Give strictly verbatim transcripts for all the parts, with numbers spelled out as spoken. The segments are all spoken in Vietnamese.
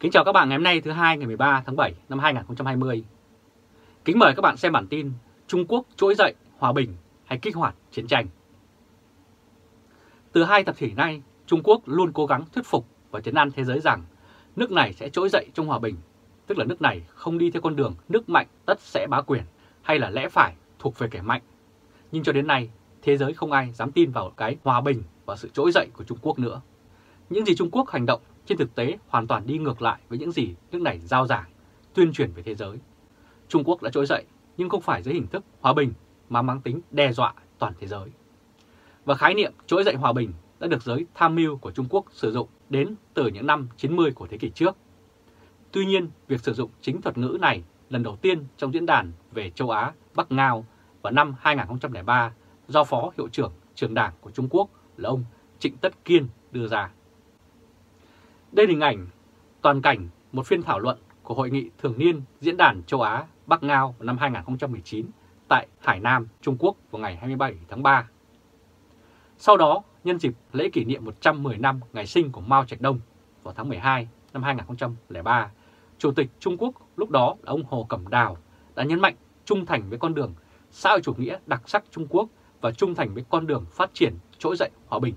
Kính chào các bạn ngày hôm nay thứ hai ngày mười ba tháng bảy năm hai nghìn không trăm hai mươi. Kính mời các bạn xem bản tin Trung Quốc trỗi dậy, hòa bình hay kích hoạt chiến tranh. Từ hai thập kỷ nay, Trung Quốc luôn cố gắng thuyết phục và trấn an thế giới rằng nước này sẽ trỗi dậy trong hòa bình, tức là nước này không đi theo con đường nước mạnh tất sẽ bá quyền hay là lẽ phải thuộc về kẻ mạnh. Nhưng cho đến nay, thế giới không ai dám tin vào cái hòa bình và sự trỗi dậy của Trung Quốc nữa. Những gì Trung Quốc hành động trên thực tế hoàn toàn đi ngược lại với những gì nước này giao giảng, tuyên truyền về thế giới. Trung Quốc đã trỗi dậy nhưng không phải dưới hình thức hòa bình mà mang tính đe dọa toàn thế giới. Và khái niệm trỗi dậy hòa bình đã được giới tham mưu của Trung Quốc sử dụng đến từ những năm chín mươi của thế kỷ trước. Tuy nhiên, việc sử dụng chính thuật ngữ này lần đầu tiên trong diễn đàn về châu Á Bắc Ngao vào năm hai nghìn không trăm lẻ ba do Phó Hiệu trưởng Trường Đảng của Trung Quốc là ông Trịnh Tất Kiên đưa ra. Đây là hình ảnh toàn cảnh một phiên thảo luận của Hội nghị Thường niên Diễn đàn Châu Á Bắc Ngao năm hai nghìn không trăm mười chín tại Hải Nam, Trung Quốc vào ngày hai mươi bảy tháng ba. Sau đó, nhân dịp lễ kỷ niệm một trăm mười năm ngày sinh của Mao Trạch Đông vào tháng mười hai năm hai nghìn không trăm lẻ ba, Chủ tịch Trung Quốc lúc đó là ông Hồ Cẩm Đào đã nhấn mạnh trung thành với con đường xã hội chủ nghĩa đặc sắc Trung Quốc và trung thành với con đường phát triển trỗi dậy hòa bình.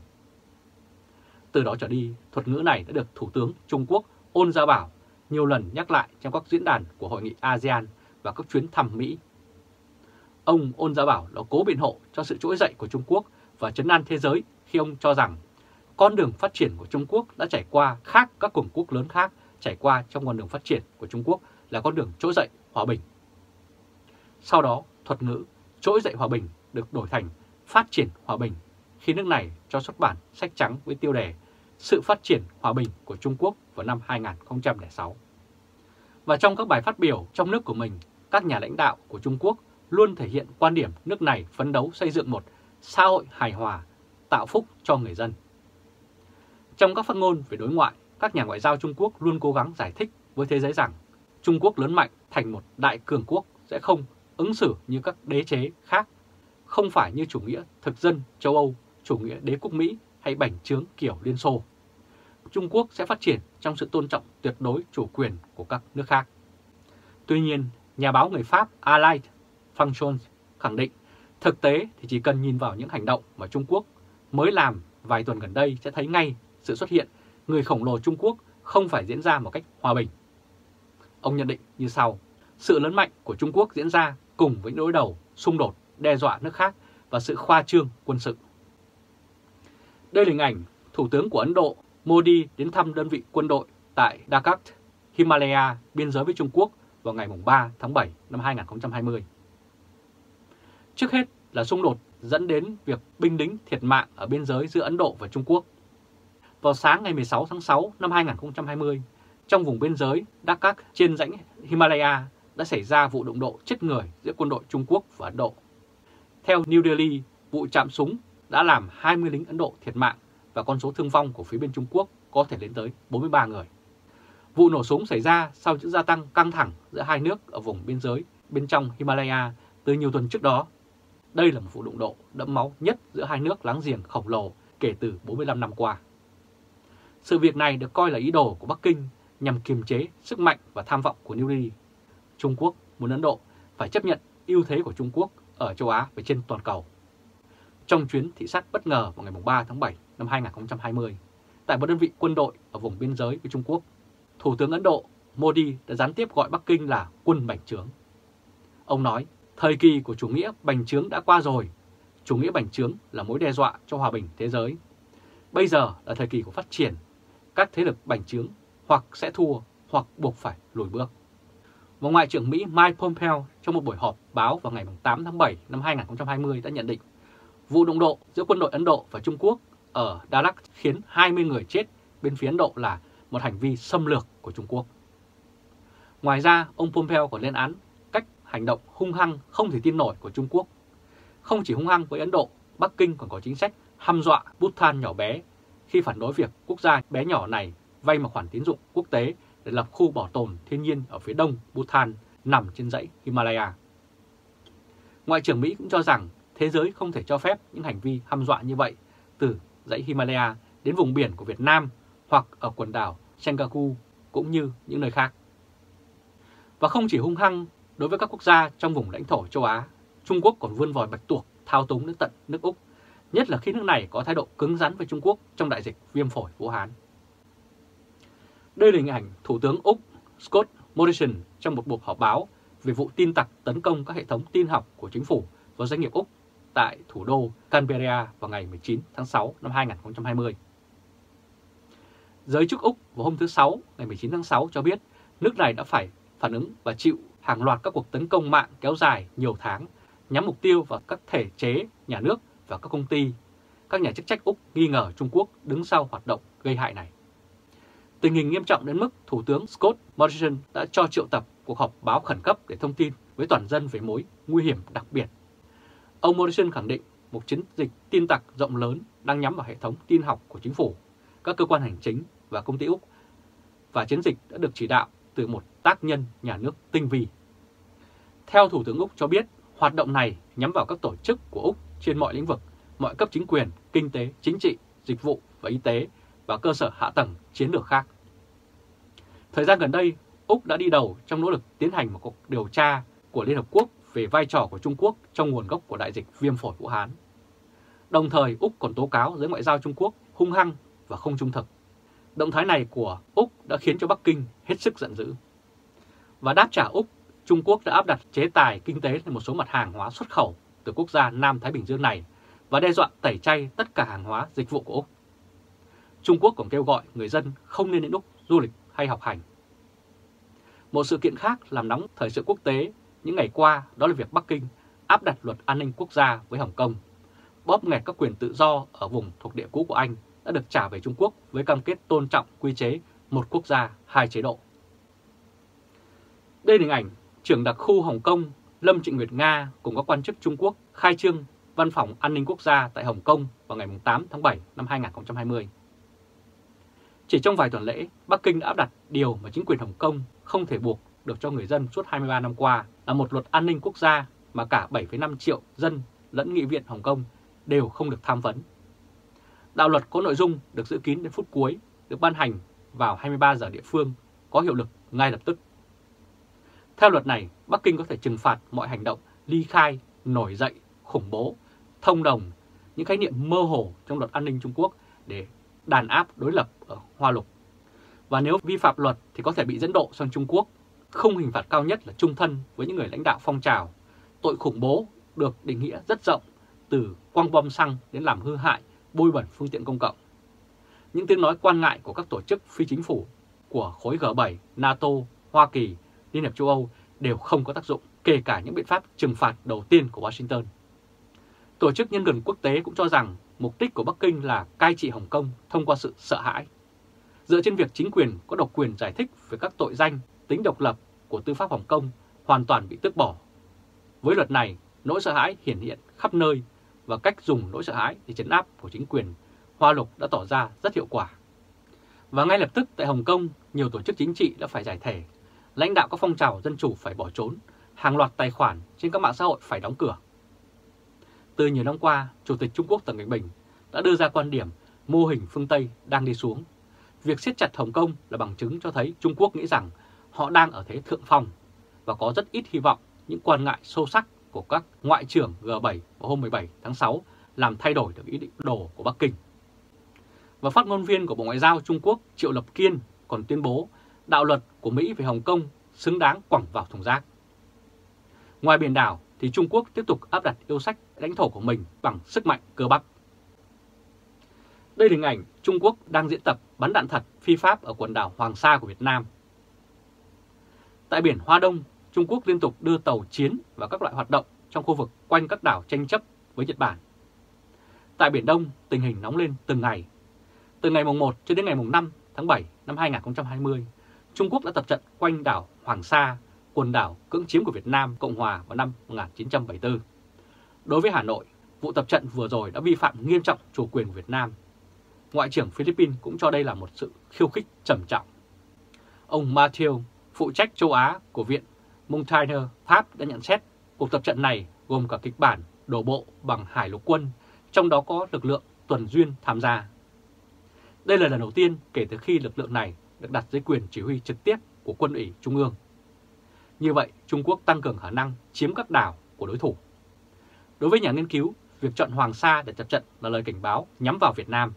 Từ đó trở đi, thuật ngữ này đã được Thủ tướng Trung Quốc Ôn Gia Bảo nhiều lần nhắc lại trong các diễn đàn của Hội nghị a sê an và các chuyến thăm Mỹ. Ông Ôn Gia Bảo đã cố biện hộ cho sự trỗi dậy của Trung Quốc và trấn an thế giới khi ông cho rằng con đường phát triển của Trung Quốc đã trải qua khác các cường quốc lớn khác trải qua trong con đường phát triển của Trung Quốc là con đường trỗi dậy hòa bình. Sau đó, thuật ngữ trỗi dậy hòa bình được đổi thành phát triển hòa bình khi nước này cho xuất bản sách trắng với tiêu đề Sự phát triển hòa bình của Trung Quốc vào năm hai nghìn không trăm lẻ sáu. Và trong các bài phát biểu trong nước của mình, các nhà lãnh đạo của Trung Quốc luôn thể hiện quan điểm nước này phấn đấu xây dựng một xã hội hài hòa, tạo phúc cho người dân. Trong các phát ngôn về đối ngoại, các nhà ngoại giao Trung Quốc luôn cố gắng giải thích với thế giới rằng Trung Quốc lớn mạnh thành một đại cường quốc sẽ không ứng xử như các đế chế khác, không phải như chủ nghĩa thực dân châu Âu, chủ nghĩa đế quốc Mỹ hay bành trướng kiểu Liên Xô. Trung Quốc sẽ phát triển trong sự tôn trọng tuyệt đối chủ quyền của các nước khác. Tuy nhiên, nhà báo người Pháp Alain Fanchon khẳng định thực tế thì chỉ cần nhìn vào những hành động mà Trung Quốc mới làm vài tuần gần đây sẽ thấy ngay sự xuất hiện người khổng lồ Trung Quốc không phải diễn ra một cách hòa bình. Ông nhận định như sau: sự lớn mạnh của Trung Quốc diễn ra cùng với đối đầu, xung đột, đe dọa nước khác và sự khoa trương quân sự. Đây là hình ảnh Thủ tướng của Ấn Độ Modi đến thăm đơn vị quân đội tại Ladakh, Himalaya, biên giới với Trung Quốc vào ngày ba tháng bảy năm hai nghìn không trăm hai mươi. Trước hết là xung đột dẫn đến việc binh lính thiệt mạng ở biên giới giữa Ấn Độ và Trung Quốc. Vào sáng ngày mười sáu tháng sáu năm hai nghìn không trăm hai mươi, trong vùng biên giới Ladakh trên dãy Himalaya đã xảy ra vụ đụng độ chết người giữa quân đội Trung Quốc và Ấn Độ. Theo New Delhi, vụ chạm súng đã làm hai mươi lính Ấn Độ thiệt mạng và con số thương vong của phía bên Trung Quốc có thể lên tới bốn mươi ba người. Vụ nổ súng xảy ra sau những gia tăng căng thẳng giữa hai nước ở vùng biên giới bên trong Himalaya từ nhiều tuần trước đó. Đây là một vụ đụng độ đẫm máu nhất giữa hai nước láng giềng khổng lồ kể từ bốn mươi lăm năm qua. Sự việc này được coi là ý đồ của Bắc Kinh nhằm kiềm chế sức mạnh và tham vọng của New Delhi. Trung Quốc muốn Ấn Độ phải chấp nhận ưu thế của Trung Quốc ở châu Á và trên toàn cầu. Trong chuyến thị sát bất ngờ vào ngày ba tháng bảy năm hai nghìn không trăm hai mươi, tại một đơn vị quân đội ở vùng biên giới với Trung Quốc, Thủ tướng Ấn Độ Modi đã gián tiếp gọi Bắc Kinh là quân bành trướng. Ông nói, thời kỳ của chủ nghĩa bành trướng đã qua rồi, chủ nghĩa bành trướng là mối đe dọa cho hòa bình thế giới. Bây giờ là thời kỳ của phát triển, các thế lực bành trướng hoặc sẽ thua hoặc buộc phải lùi bước. Và Ngoại trưởng Mỹ Mike Pompeo trong một buổi họp báo vào ngày tám tháng bảy năm hai nghìn không trăm hai mươi đã nhận định vụ đụng độ giữa quân đội Ấn Độ và Trung Quốc ở Ladakh khiến hai mươi người chết bên phía Ấn Độ là một hành vi xâm lược của Trung Quốc. Ngoài ra, ông Pompeo còn lên án cách hành động hung hăng không thể tin nổi của Trung Quốc. Không chỉ hung hăng với Ấn Độ, Bắc Kinh còn có chính sách hăm dọa bút than nhỏ bé khi phản đối việc quốc gia bé nhỏ này vay một khoản tín dụng quốc tế để lập khu bảo tồn thiên nhiên ở phía đông Bhutan nằm trên dãy Himalaya. Ngoại trưởng Mỹ cũng cho rằng thế giới không thể cho phép những hành vi hăm dọa như vậy từ dãy Himalaya đến vùng biển của Việt Nam hoặc ở quần đảo Senkaku cũng như những nơi khác. Và không chỉ hung hăng đối với các quốc gia trong vùng lãnh thổ châu Á, Trung Quốc còn vươn vòi bạch tuộc thao túng đến tận nước Úc, nhất là khi nước này có thái độ cứng rắn với Trung Quốc trong đại dịch viêm phổi Vũ Hán. Đây là hình ảnh Thủ tướng Úc Scott Morrison trong một cuộc họp báo về vụ tin tặc tấn công các hệ thống tin học của chính phủ và doanh nghiệp Úc tại thủ đô Canberra vào ngày mười chín tháng sáu năm hai nghìn không trăm hai mươi. Giới chức Úc vào hôm thứ Sáu ngày mười chín tháng sáu cho biết nước này đã phải phản ứng và chịu hàng loạt các cuộc tấn công mạng kéo dài nhiều tháng nhắm mục tiêu vào các thể chế, nhà nước và các công ty. Các nhà chức trách Úc nghi ngờ Trung Quốc đứng sau hoạt động gây hại này. Tình hình nghiêm trọng đến mức Thủ tướng Scott Morrison đã cho triệu tập cuộc họp báo khẩn cấp để thông tin với toàn dân về mối nguy hiểm đặc biệt. Ông Morrison khẳng định một chiến dịch tin tặc rộng lớn đang nhắm vào hệ thống tin học của chính phủ, các cơ quan hành chính và công ty Úc, và chiến dịch đã được chỉ đạo từ một tác nhân nhà nước tinh vi. Theo Thủ tướng Úc cho biết, hoạt động này nhắm vào các tổ chức của Úc trên mọi lĩnh vực, mọi cấp chính quyền, kinh tế, chính trị, dịch vụ và y tế và cơ sở hạ tầng chiến lược khác. Thời gian gần đây, Úc đã đi đầu trong nỗ lực tiến hành một cuộc điều tra của Liên Hợp Quốc về vai trò của Trung Quốc trong nguồn gốc của đại dịch viêm phổi Vũ Hán. Đồng thời, Úc còn tố cáo giới ngoại giao Trung Quốc hung hăng và không trung thực. Động thái này của Úc đã khiến cho Bắc Kinh hết sức giận dữ. Và đáp trả Úc, Trung Quốc đã áp đặt chế tài kinh tế lên một số mặt hàng hóa xuất khẩu từ quốc gia Nam Thái Bình Dương này và đe dọa tẩy chay tất cả hàng hóa dịch vụ của Úc. Trung Quốc còn kêu gọi người dân không nên đến Úc du lịch hay học hành. Một sự kiện khác làm nóng thời sự quốc tế những ngày qua đó là việc Bắc Kinh áp đặt luật an ninh quốc gia với Hồng Kông, bóp nghẹt các quyền tự do ở vùng thuộc địa cũ của Anh đã được trả về Trung Quốc với cam kết tôn trọng quy chế một quốc gia, hai chế độ. Đây là hình ảnh trưởng đặc khu Hồng Kông Lâm Trịnh Nguyệt Nga cùng các quan chức Trung Quốc khai trương Văn phòng An ninh Quốc gia tại Hồng Kông vào ngày tám tháng bảy năm hai nghìn không trăm hai mươi. Chỉ trong vài tuần lễ, Bắc Kinh đã áp đặt điều mà chính quyền Hồng Kông không thể buộc được cho người dân suốt hai mươi ba năm qua là một luật an ninh quốc gia mà cả bảy phẩy năm triệu dân lẫn nghị viện Hồng Kông đều không được tham vấn. Đạo luật có nội dung được giữ kín đến phút cuối, được ban hành vào hai mươi ba giờ địa phương, có hiệu lực ngay lập tức. Theo luật này, Bắc Kinh có thể trừng phạt mọi hành động ly khai, nổi dậy, khủng bố, thông đồng, những khái niệm mơ hồ trong luật an ninh Trung Quốc để đàn áp đối lập ở Hoa Lục. Và nếu vi phạm luật thì có thể bị dẫn độ sang Trung Quốc, không hình phạt cao nhất là chung thân với những người lãnh đạo phong trào. Tội khủng bố được định nghĩa rất rộng, từ quăng bom xăng đến làm hư hại, bôi bẩn phương tiện công cộng. Những tiếng nói quan ngại của các tổ chức phi chính phủ của khối G bảy, NATO, Hoa Kỳ, Liên hiệp châu Âu đều không có tác dụng, kể cả những biện pháp trừng phạt đầu tiên của Washington. Tổ chức nhân quyền quốc tế cũng cho rằng mục đích của Bắc Kinh là cai trị Hồng Kông thông qua sự sợ hãi. Dựa trên việc chính quyền có độc quyền giải thích về các tội danh, tính độc lập của tư pháp Hồng Kông hoàn toàn bị tước bỏ. Với luật này, nỗi sợ hãi hiển hiện khắp nơi và cách dùng nỗi sợ hãi để trấn áp của chính quyền Hoa Lục đã tỏ ra rất hiệu quả. Và ngay lập tức tại Hồng Kông, nhiều tổ chức chính trị đã phải giải thể, lãnh đạo các phong trào dân chủ phải bỏ trốn, hàng loạt tài khoản trên các mạng xã hội phải đóng cửa. Từ nhiều năm qua, Chủ tịch Trung Quốc Tập Cận Bình đã đưa ra quan điểm mô hình phương Tây đang đi xuống. Việc siết chặt Hồng Kông là bằng chứng cho thấy Trung Quốc nghĩ rằng họ đang ở thế thượng phong và có rất ít hy vọng những quan ngại sâu sắc của các ngoại trưởng G bảy vào hôm mười bảy tháng sáu làm thay đổi được ý định đồ của Bắc Kinh. Và phát ngôn viên của Bộ Ngoại giao Trung Quốc Triệu Lập Kiên còn tuyên bố đạo luật của Mỹ về Hồng Kông xứng đáng quẳng vào thùng rác. Ngoài biển đảo thì Trung Quốc tiếp tục áp đặt yêu sách lãnh thổ của mình bằng sức mạnh cơ bắp. Đây là hình ảnh Trung Quốc đang diễn tập bắn đạn thật phi pháp ở quần đảo Hoàng Sa của Việt Nam. Tại biển Hoa Đông, Trung Quốc liên tục đưa tàu chiến và các loại hoạt động trong khu vực quanh các đảo tranh chấp với Nhật Bản. Tại Biển Đông, tình hình nóng lên từng ngày. Từ ngày mùng một cho đến ngày mùng năm tháng bảy năm hai nghìn không trăm hai mươi, Trung Quốc đã tập trận quanh đảo Hoàng Sa, quần đảo cưỡng chiếm của Việt Nam Cộng Hòa vào năm một nghìn chín trăm bảy mươi tư. Đối với Hà Nội, vụ tập trận vừa rồi đã vi phạm nghiêm trọng chủ quyền của Việt Nam. Ngoại trưởng Philippines cũng cho đây là một sự khiêu khích trầm trọng. Ông Mathieu, phụ trách châu Á của Viện Montaigne, Pháp đã nhận xét cuộc tập trận này gồm cả kịch bản đổ bộ bằng hải lục quân, trong đó có lực lượng tuần duyên tham gia. Đây là lần đầu tiên kể từ khi lực lượng này được đặt dưới quyền chỉ huy trực tiếp của quân ủy Trung ương. Như vậy, Trung Quốc tăng cường khả năng chiếm các đảo của đối thủ. Đối với nhà nghiên cứu, việc chọn Hoàng Sa để tập trận là lời cảnh báo nhắm vào Việt Nam.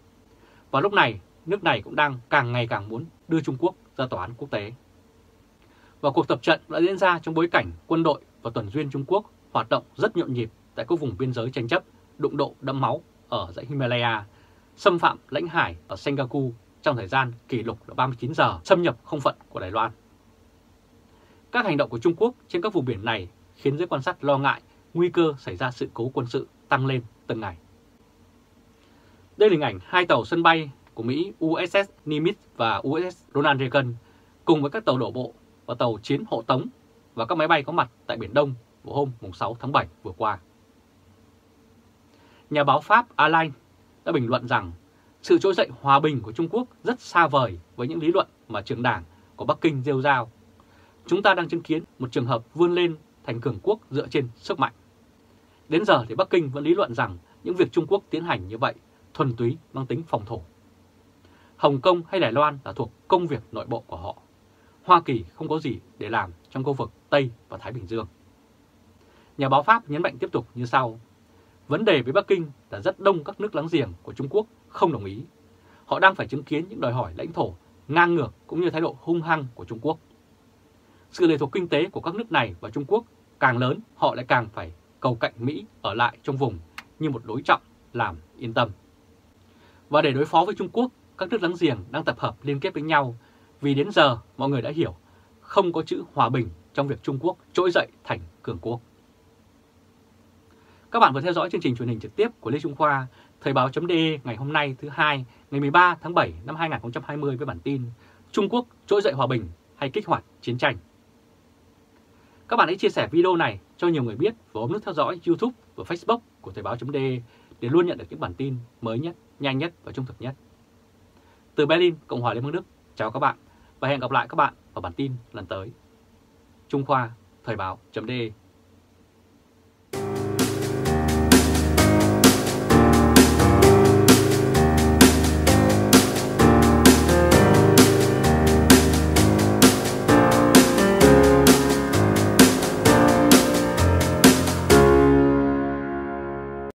Và lúc này, nước này cũng đang càng ngày càng muốn đưa Trung Quốc ra tòa án quốc tế. Và cuộc tập trận đã diễn ra trong bối cảnh quân đội và tuần duyên Trung Quốc hoạt động rất nhộn nhịp tại các vùng biên giới tranh chấp, đụng độ đẫm máu ở dãy Himalaya, xâm phạm lãnh hải ở Senkaku trong thời gian kỷ lục là ba mươi chín giờ, xâm nhập không phận của Đài Loan. Các hành động của Trung Quốc trên các vùng biển này khiến giới quan sát lo ngại nguy cơ xảy ra sự cố quân sự tăng lên từng ngày. Đây là hình ảnh hai tàu sân bay của Mỹ u ét ét Nimitz và u ét ét Ronald Reagan cùng với các tàu đổ bộ và tàu chiến hộ tống và các máy bay có mặt tại Biển Đông vào hôm sáu tháng bảy vừa qua. Nhà báo Pháp Alain đã bình luận rằng sự trỗi dậy hòa bình của Trung Quốc rất xa vời với những lý luận mà trường đảng của Bắc Kinh rêu rao. Chúng ta đang chứng kiến một trường hợp vươn lên thành cường quốc dựa trên sức mạnh. Đến giờ thì Bắc Kinh vẫn lý luận rằng những việc Trung Quốc tiến hành như vậy thuần túy mang tính phòng thủ. Hồng Kông hay Đài Loan là thuộc công việc nội bộ của họ. Hoa Kỳ không có gì để làm trong khu vực Tây và Thái Bình Dương. Nhà báo Pháp nhấn mạnh tiếp tục như sau. Vấn đề với Bắc Kinh là rất đông các nước láng giềng của Trung Quốc không đồng ý. Họ đang phải chứng kiến những đòi hỏi lãnh thổ ngang ngược cũng như thái độ hung hăng của Trung Quốc. Sự lệ thuộc kinh tế của các nước này và Trung Quốc càng lớn, họ lại càng phải cầu cạnh Mỹ ở lại trong vùng như một đối trọng làm yên tâm. Và để đối phó với Trung Quốc, các nước láng giềng đang tập hợp liên kết với nhau vì đến giờ mọi người đã hiểu không có chữ hòa bình trong việc Trung Quốc trỗi dậy thành cường quốc. Các bạn vừa theo dõi chương trình truyền hình trực tiếp của Lê Trung Khoa, Thời báo.de ngày hôm nay thứ Hai, ngày mười ba tháng bảy năm hai nghìn không trăm hai mươi với bản tin Trung Quốc trỗi dậy hòa bình hay kích hoạt chiến tranh. Các bạn hãy chia sẻ video này cho nhiều người biết và bấm nút theo dõi YouTube và Facebook của Thời báo.de để luôn nhận được những bản tin mới nhất, nhanh nhất và trung thực nhất. Từ Berlin, Cộng hòa Liên bang Đức, chào các bạn và hẹn gặp lại các bạn vào bản tin lần tới. Trung Khoa, Thời báo.de.